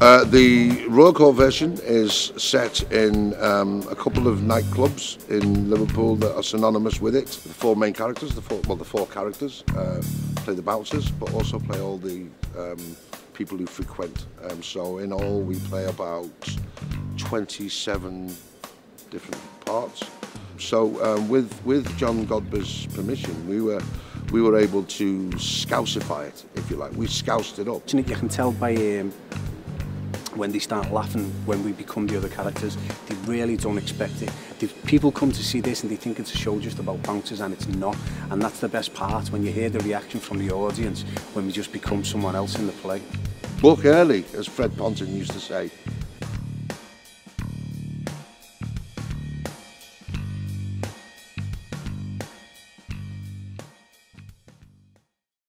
The Royal Court version is set in a couple of nightclubs in Liverpool that are synonymous with it. The four main characters, the four characters play the bouncers, but also play all the people who frequent. So in all, we play about 27 different parts. So with John Godber's permission, we were able to scousify it, if you like. We scoused it up. You can tell by when they start laughing, when we become the other characters, they really don't expect it. People come to see this and they think it's a show just about bouncers, and it's not. And that's the best part, when you hear the reaction from the audience, when we just become someone else in the play. Book early, as Fred Ponton used to say.